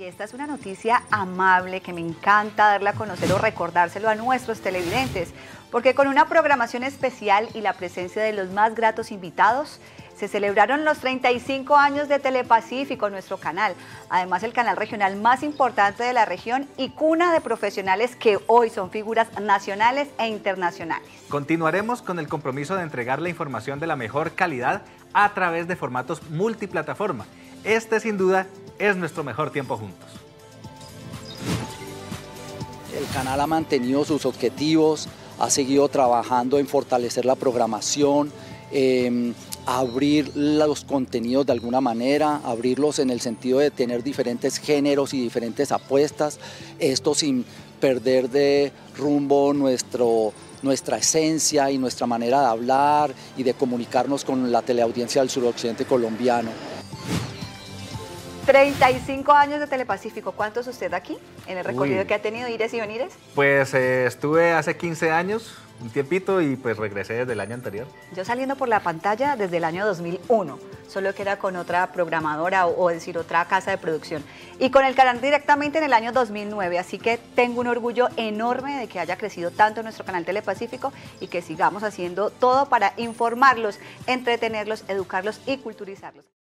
Y esta es una noticia amable que me encanta darla a conocer o recordárselo a nuestros televidentes, porque con una programación especial y la presencia de los más gratos invitados, se celebraron los 35 años de Telepacífico, nuestro canal. Además, el canal regional más importante de la región y cuna de profesionales que hoy son figuras nacionales e internacionales. Continuaremos con el compromiso de entregar la información de la mejor calidad a través de formatos multiplataforma. Este, sin duda, es nuestro mejor tiempo juntos. El canal ha mantenido sus objetivos, ha seguido trabajando en fortalecer la programación, abrir los contenidos de alguna manera, abrirlos en el sentido de tener diferentes géneros y diferentes apuestas, esto sin perder de rumbo nuestra esencia y nuestra manera de hablar y de comunicarnos con la teleaudiencia del suroccidente colombiano. 35 años de Telepacífico, ¿cuántos usted aquí en el recorrido que ha tenido, Ires y Benires? Pues estuve hace 15 años, un tiempito, y pues regresé desde el año anterior. Yo saliendo por la pantalla desde el año 2001, solo que era con otra programadora o decir otra casa de producción. Y con el canal directamente en el año 2009, así que tengo un orgullo enorme de que haya crecido tanto nuestro canal Telepacífico y que sigamos haciendo todo para informarlos, entretenerlos, educarlos y culturizarlos.